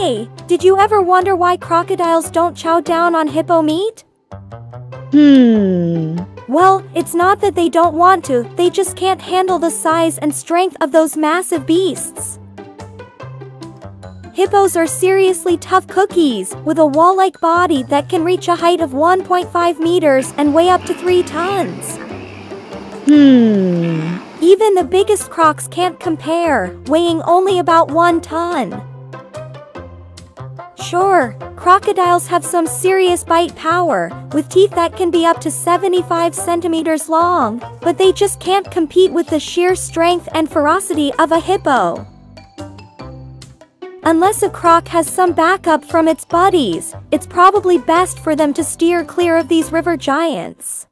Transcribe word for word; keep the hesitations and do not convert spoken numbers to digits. Hey, did you ever wonder why crocodiles don't chow down on hippo meat? Hmm. Well, it's not that they don't want to, they just can't handle the size and strength of those massive beasts. Hippos are seriously tough cookies, with a wall-like body that can reach a height of one point five meters and weigh up to three tons. Hmm. Even the biggest crocs can't compare, weighing only about one ton. Sure, crocodiles have some serious bite power, with teeth that can be up to seventy-five centimeters long, but they just can't compete with the sheer strength and ferocity of a hippo. Unless a croc has some backup from its buddies, it's probably best for them to steer clear of these river giants.